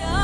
yeah.